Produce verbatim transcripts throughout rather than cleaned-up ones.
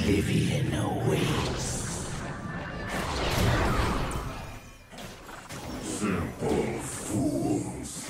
Oblivion awaits. Simple fools.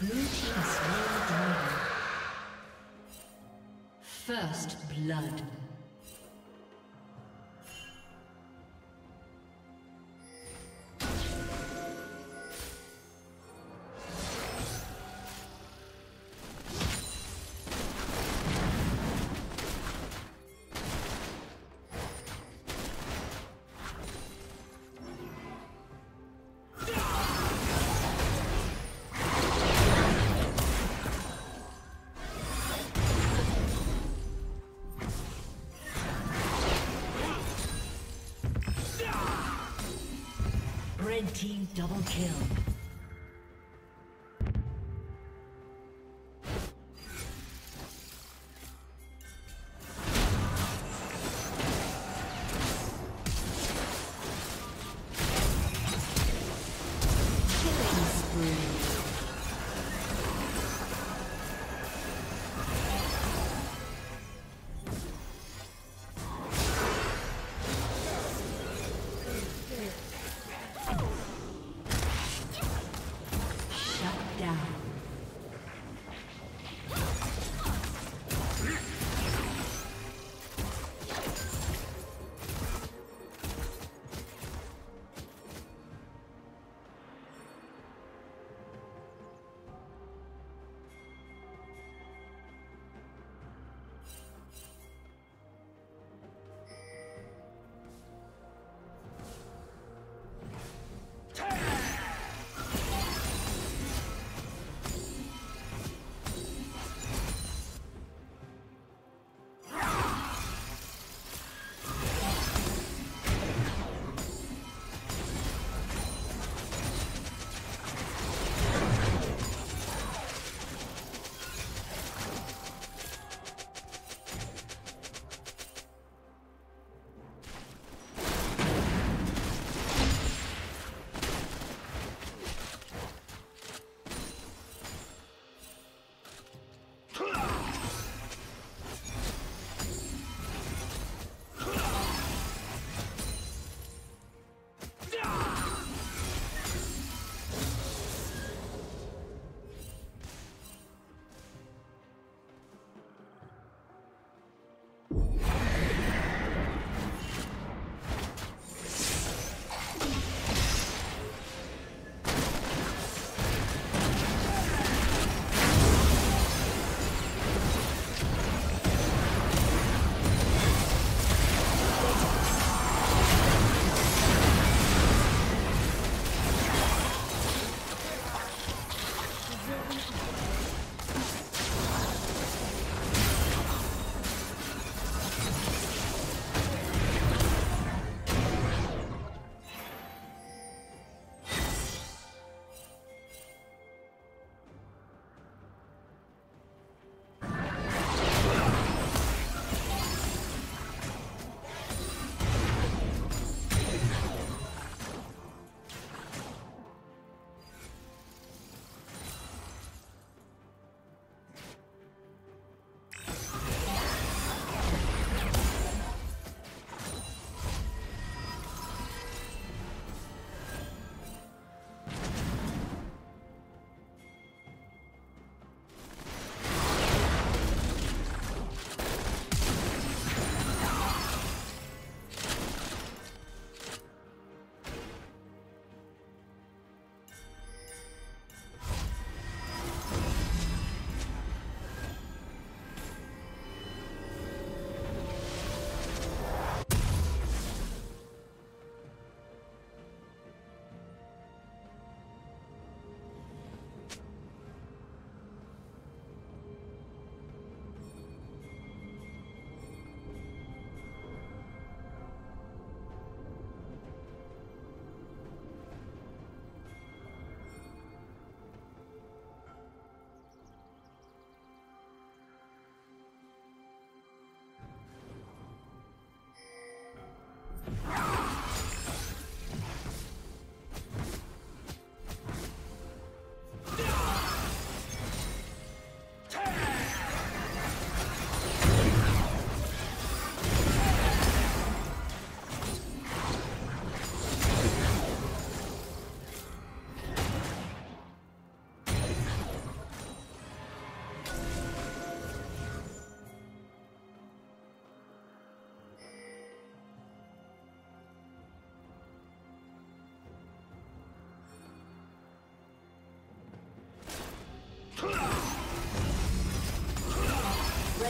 Blue team slain dragon. First blood. Red team double kill.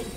Red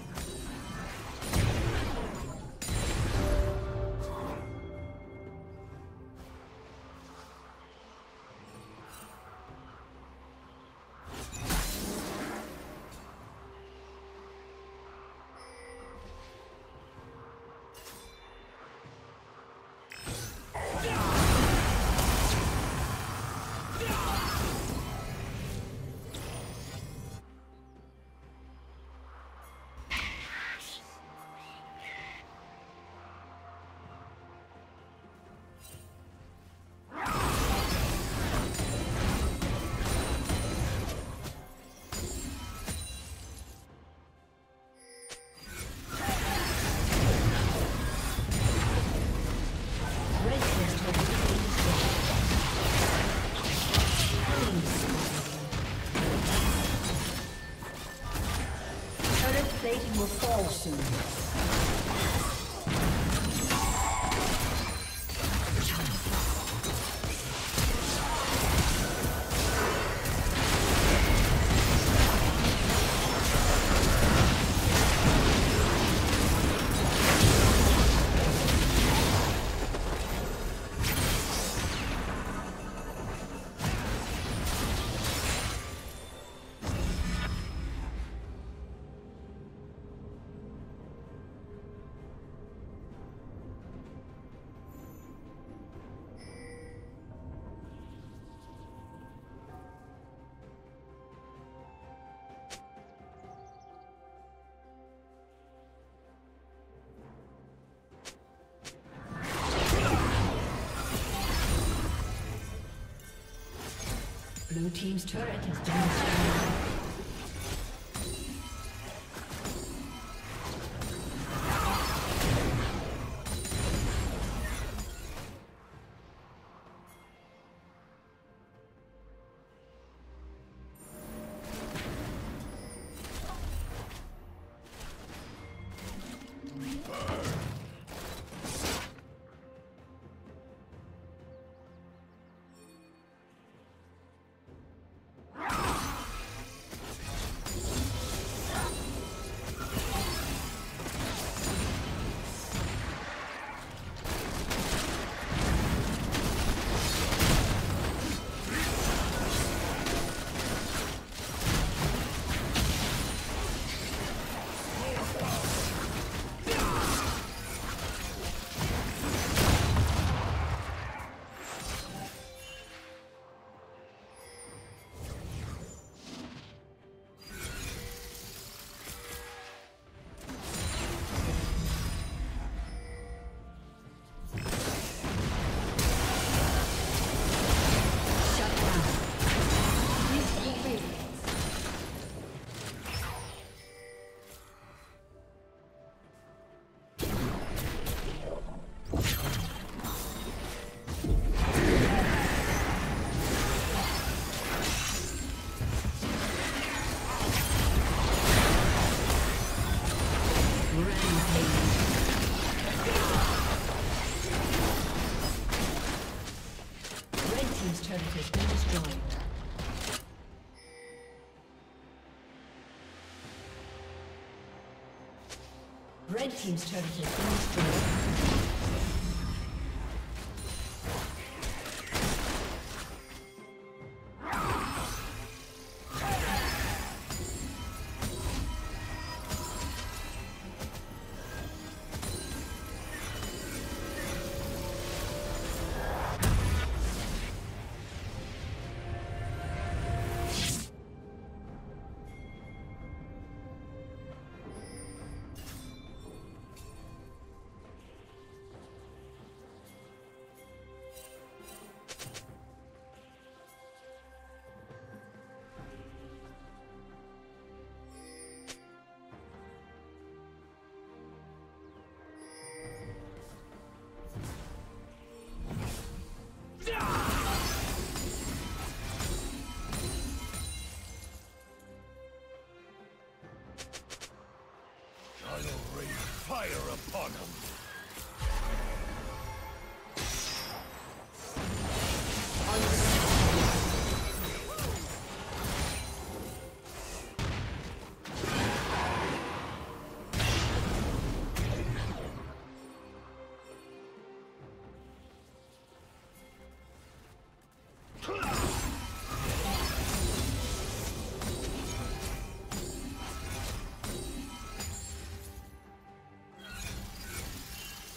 Will fall soon. Blue team's turret has been destroyed. Red team's turret has been destroyed.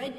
Red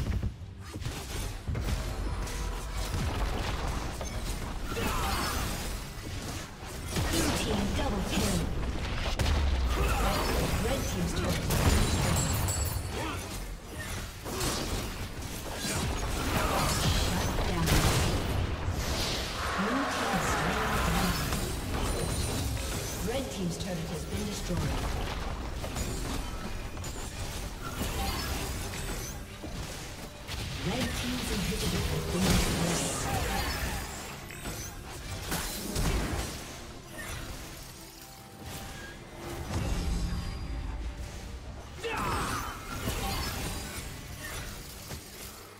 Blue team double kill. Red team's turret has been destroyed. Team's turret has been destroyed.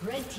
Red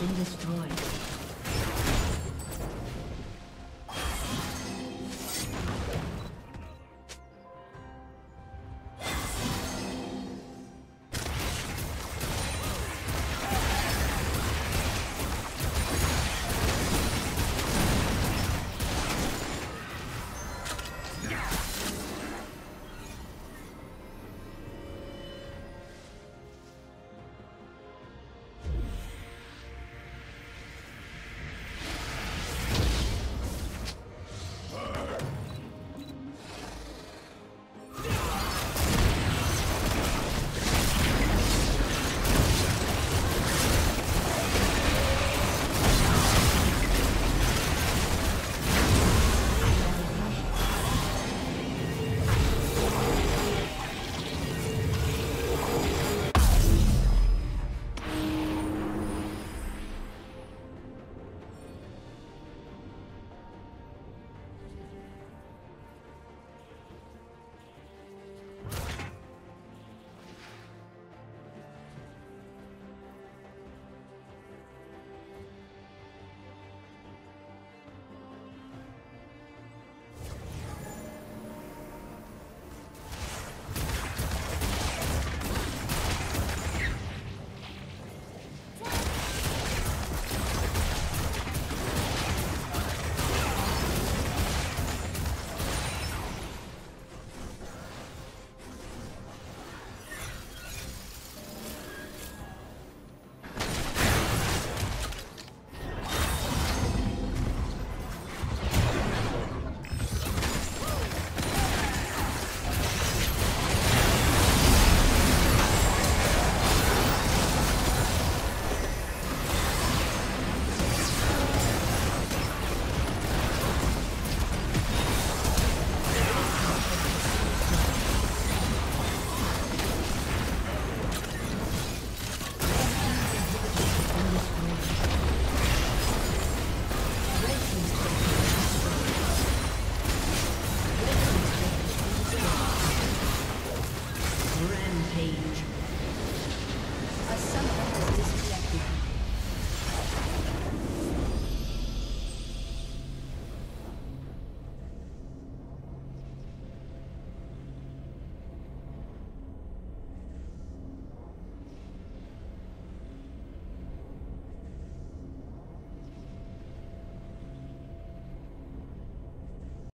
Been destroyed.